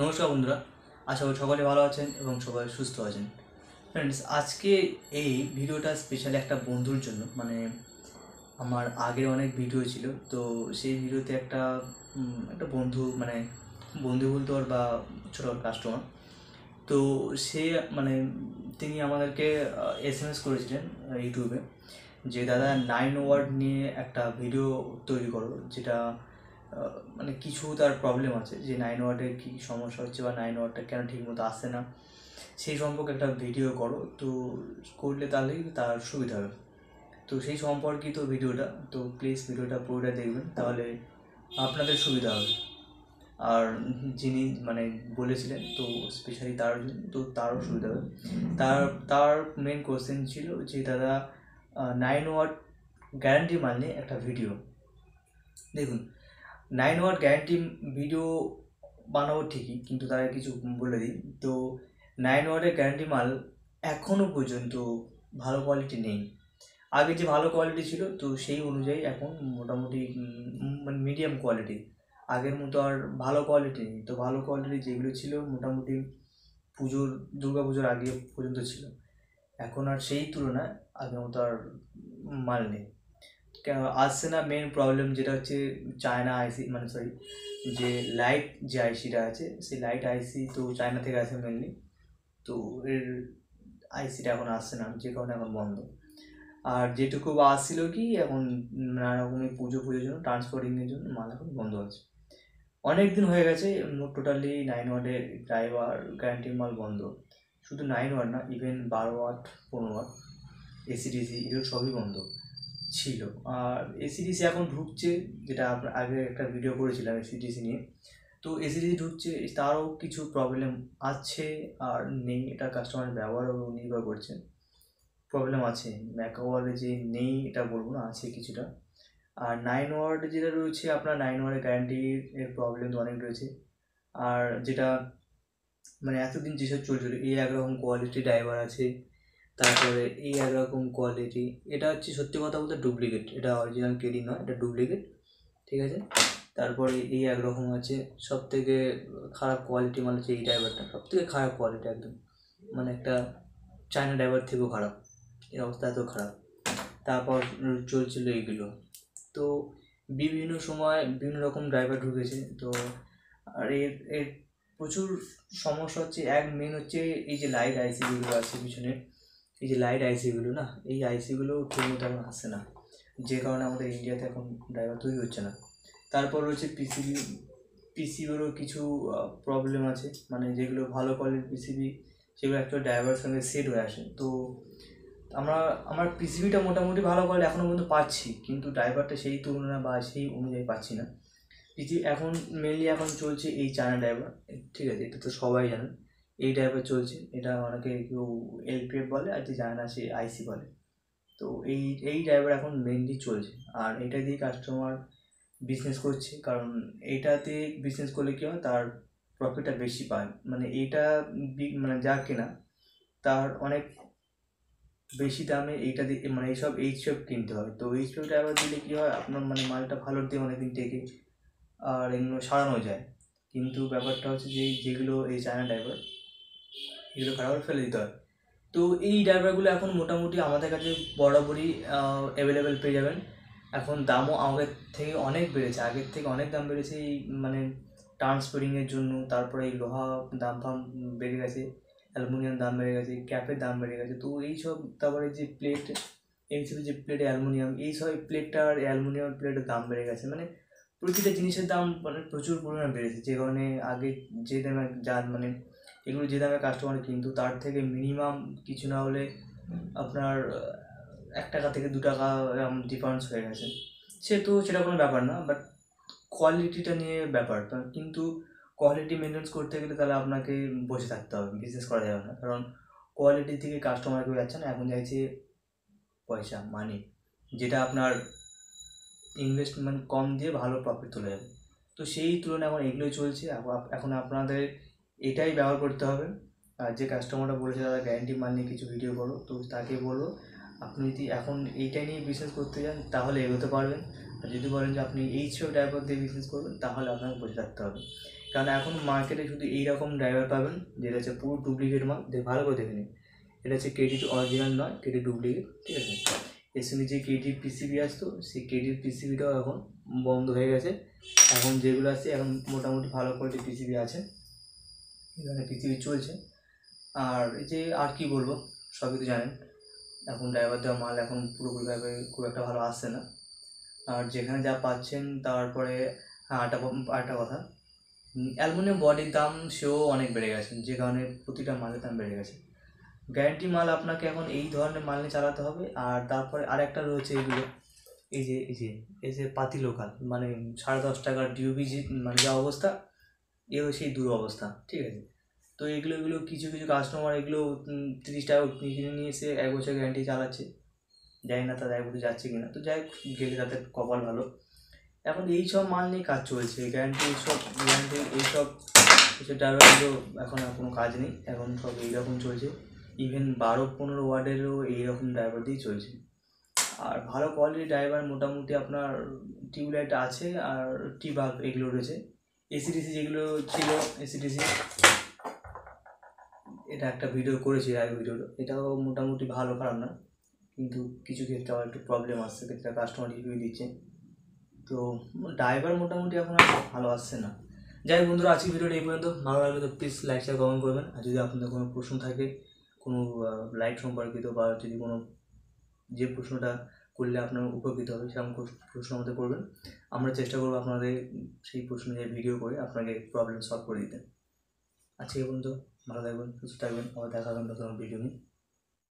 नमस्कार बंधुरा आशा करी सकाले भालो आछेन एबं सबाई सुस्थ आछेन। फ्रेंड्स आज के भिडियोटा स्पेशल एक बंधुर जन्य माने आमार आगे अनेक भिडियो छिलो तो सेई भिडियोते एक बंधु माने बंधु बोलते और बा छोटो कस्टमार तो से माने तिनि आमादेरके एसएमएस करेछिलेन यूट्यूबे जे दादा 9 ওয়ার্ড निये एक भिडियो तैरि करो जेटा माने किछु तार प्रॉब्लेम आछे जे 9 ওয়ার্ডের की समस्या होच्छे बा 9 ওয়ার্ডটা केन ठीकमतो आसछे ना सेई सम्पर्के एकटा भिडियो करो तो करले ताहले तार सुविधा होबे तो सेई सम्पर्कित भिडियोटा तो प्लिज भिडियोटा पुरोटा देखबेन ताहले आपनादेर सुविधा होबे और जिनि माने बोलेछिलेन तो स्पेशली तार तो तारो सुविधा होबे। तार मेन क्वेश्चन छिलो जे दादा 9 ওয়ার্ড ग्यारंटी मानले एकटा भिडियो देखुन 9 ওয়ার্ড ग्यारंटी भिडियो बनाओ ठीक किन्तु तारा किछु बोले दी तो 9 ওয়ার্ডের ग्यारंटी माल एखोनो पर्यन्त भालो क्वालिटी नहीं आगे जो भालो क्वालिटी छिलो तो सेई अनुयायी एखोन मोटामुटी माने मीडियम क्वालिटी आगेर मतो आर भालो क्वालिटी नहीं तो भालो क्वालिटी जेगुलो छिलो मोटामुटी पूजोर दुर्गा पूजोर आगे पर्यन्त छिलो एखोन आर सेई तुलनाय आगेर मतो आर माल नहीं आसছে না। मेन प्रॉब्लेम जेटा हे चायना आईसी मैं सरि जे लाइट जो आईसीटा आई लाइट आईसी तो चायना थे आसे मेनलि तो आईसीटा एखन आसছে ना जे कारण एखन बंद और जेटुकु आसिल कि एखन नाना रकम पुजो पुजोर जोन्नो ट्रांसपोर्टिंगेर जोन्नो माल एखन बंद आछे अनेक दिन हो गेछे टोटाली 9 ওয়ার্ডের ড্রাইভার গ্যারান্টি माल बंद शुधु 9 ওয়ার্ড ना इभेन 12 ওয়ার্ড 15 ওয়ার্ড एसिडिसि एगुलो सबই बंद छिलो और एसिडिसि एखन ढुकছে जेटा आगे एक भिडियो करेছিলাম एसिडिसि নিয়ে तो एसिडिसि ঢুকছে তারও কিছু प्रॉब्लेम আছে আর নেই এটা কাস্টমারের ব্যবহারের উপর নির্ভর করছে প্রবলেম আছে ম্যাকওয়ার্ডে যে নেই এটা বলবো না আছে কিছুটা আর 9 ওয়ার্ড যেটা রয়েছে আপনার 9 ওয়ার্ডের গ্যারান্টি এর প্রবলেম অনেক রয়েছে আর যেটা মানে এতদিন যেসব চলছিল এই একরকম কোয়ালিটি ড্রাইভার আছে তারপরে এই এরকম কোয়ালিটি এটা হচ্ছে সত্যি কথা বলতে ডুপ্লিকেট এটা অরিজিনাল কেডি নয় এটা ডুপ্লিকেট ঠিক আছে। তারপরে এই একরকম আছে সবথেকে খারাপ কোয়ালিটি মানে হচ্ছে এই ড্রাইভারটা সবথেকে খারাপ কোয়ালিটি একদম মানে একটা চায়না ড্রাইভার থেকেও খারাপ এর অবস্থা এত খারাপ। তারপর চলছিল এইগুলো তো বিভিন্ন সময় বিভিন্ন রকম ড্রাইভার ঢুকেছে তো আর এর প্রচুর সমস্যা হচ্ছে এক মেন হচ্ছে এই যে লাইট আইসিগুলো আছে পিছনে ये लाइट आईसीगुलो ना ये आईसीगुलो ठीक मत आसছে না যে কারণে আমাদের ইন্ডিয়াতে এখন ড্রাইভার তৈরি হচ্ছে না। তারপর রয়েছে পিসিবিরও কিছু প্রবলেম আছে মানে যেগুলো ভালো কোয়ালিটির পিসিবি সেগুলো একটা ড্রাইভার সঙ্গে সেট হয়ে আসে তো আমরা আমার পিসিবিটা মোটামুটি ভালো কোয়ালিটি এখনও পর্যন্ত পাচ্ছি কিন্তু ড্রাইভারটা সেই তুলনা বা সেই অনুযায়ী পাচ্ছি না। পিসিবি এখন মেনলি এখন চলছে এই চায়না ড্রাইভার ঠিক আছে এটা তো সবাই জানে এই ড্রাইভার চলছে এটা অনেকে কেউ এলপিএফ বলে আর যে জানে না সে আইসি বলে তো এই ড্রাইভার এখন মেনলি চলছে আর এটা দিয়ে কাস্টমার বিজনেস করছে কারণ এইটাতে বিজনেস করলে কী হয় তার প্রফিটটা বেশি পায় মানে এইটা মানে যা কেনা তার অনেক বেশি দামে এইটা দিয়ে মানে এইসব এইচএফ কিনতে হয় তো এইচএফ ড্রাইভার দিলে কী হয় আপনার মানে মালটা ভালো দিয়ে অনেকদিন টেকে আর এগুলো সারানো যায় কিন্তু ব্যাপারটা হচ্ছে যে যেগুলো এই চায়না ড্রাইভার এগুলো খারাপ ফেলে দিতে হয় তো এই ড্রাইভারগুলো এখন মোটামুটি আমাদের কাছে বরাবরই অ্যাভেলেবেল পেয়ে যাবেন এখন দামও আগের থেকে অনেক বেড়েছে আগের থেকে অনেক দাম বেড়েছে এই মানে ট্রান্সপোর্টিংয়ের জন্য তারপরে এই লোহা দাম ফাম বেড়ে গেছে অ্যালুমিনিয়াম দাম বেড়ে গেছে ক্যাপের দাম বেড়ে গেছে তো এইসব তারপরে যে প্লেট এনসিপি যে প্লেটে অ্যালুমিনিয়াম এইসব প্লেটটার অ্যালুমিনিয়াম প্লেটের দাম বেড়ে গেছে মানে প্রতিটা জিনিসের দাম মানে প্রচুর পরিমাণে বেড়েছে যে কারণে আগে যে দামে যা মানে এগুলো যে দামে কাস্টমার কিন্তু তার থেকে মিনিমাম কিছু না হলে আপনার 1 টাকা থেকে 2 টাকা ডিফারেন্স হয়ে গেছে সে তো সেটা কোনো ব্যাপার না বাট কোয়ালিটিটা নিয়ে ব্যাপার কিন্তু কোয়ালিটি মেনটেন করতে গেলে তাহলে আপনাকে বসে থাকতে হবে বিজনেস করা যাবে না কারণ কোয়ালিটি থেকে কাস্টমার কেউ যাচ্ছে না এখন যাচ্ছে পয়সা মানি যেটা আপনার ইনভেস্টমেন্ট কম দিয়ে ভালো প্রফিট তোলা যাবে তো সেই তুলনায় এখন এগুলোই চলছে এখন আপনাদের এটাই ব্যবহার করতে হবে। আর যে কাস্টমাররা বলেছে দাদা গ্যারান্টি মাল নিয়ে কিছু ভিডিও করো তো তাকে বলবো আপনি যদি এখন এইটাই নিয়ে বিজনেস করতে চান তাহলে এগোতে পারবেন আর যদি বলেন যে আপনি এইচএফ ড্রাইভার দিয়ে বিজনেস করবেন তাহলে আপনাকে বসে থাকতে হবে कारण এখন মার্কেটে শুধু এই রকম ড্রাইভার পাবেন যেটা হচ্ছে পুরো ডুপ্লিকেট মাল। ভালো করে দেখে নিন, এটা হচ্ছে কেডি অরিজিনাল নয়, কেডি ডুপ্লিকেট। ঠিক আছে, এর সঙ্গে যে কেডি পিসিবি আসতো সেই কেডির পিসিবিটাও এখন বন্ধ হয়ে গেছে। এখন যেগুলো আছে এখন মোটামুটি ভালো কোয়ালিটির পিসিবি আছে, এখানে পিসিবি চলছে। আর যে আর কি বলবো সবই তো জানেন, এখন ড্রাইভার দেওয়া মাল এখন পুরোপুরিভাবে খুব একটা ভালো আসছে না। আর যেখানে যা পাচ্ছেন, তারপরে আরেকটা কথা, অ্যালুমিনিয়াম বডির দাম সেও অনেক বেড়ে গেছে, যে কারণে প্রতিটা মালের দাম বেড়ে গেছে। গ্যারান্টি মাল আপনাকে এখন এই ধরনের মাল নিয়ে চালাতে হবে। আর তারপরে আরেকটা রয়েছে এগুলো, এই যে পাতি লোকাল, মানে 10.5 টাকার ডিউবি, মানে যা অবস্থা, এও সেই দূর অবস্থা। ঠিক আছে, তো এগুলো কিছু কিছু কাস্টমার এগুলো 30 টাকা কিনে নিয়ে এসে 1 বছর গ্যারান্টি চালাচ্ছে। যাই না তাদের একটু যাচ্ছে কিনা, তো যাই গেলে তাদের কপাল ভালো। এখন এই সব মাল নিয়ে কাজ চলছে, গ্যারান্টি এইসব ড্রাইভারগুলো এখন আর কোনো কাজ নেই, এখন সব এইরকম চলছে। ইভেন 12-15 ওয়ার্ডেরও এইরকম ড্রাইভার দিয়ে চলছে। আর ভালো কোয়ালিটির ড্রাইভার মোটামুটি আপনার টিউবলাইট আছে, আর টিবাল্ব এগুলো রয়েছে। এসিডিসি যেগুলো ছিল, এসিডিসি এটা একটা ভিডিও করেছি আগে, ভিডিওটা এটাও মোটামুটি ভালো, খারাপ না, কিন্তু কিছু ক্ষেত্রে আবার একটু প্রবলেম আসছে, সেটা কাস্টমার রিভিউ দিচ্ছে। তো ড্রাইভার মোটামুটি এখন ভালো আসছে না। যাই বন্ধুরা, আজকে ভিডিওটা এই পর্যন্ত। ভালো লাগলে তো প্লিজ লাইক, শেয়ার, কমেন্ট করবেন। আর যদি আপনাদের কোনো প্রশ্ন থাকে, কোনো লাইট সম্পর্কিত, বা যদি কোনো যে প্রশ্নটা করলে আপনার উপকৃত হবে সেরকম প্রশ্ন আমাদের করবেন, আমরা চেষ্টা করবো আপনাদের সেই প্রশ্ন নিয়ে ভিডিও করে আপনাকে প্রবলেম সলভ করে দিতে। আজকে এই পর্যন্ত, ভালো থাকবেন, সুস্থ থাকবেন। আবার দেখা হবে নতুন ভিডিও নিয়ে।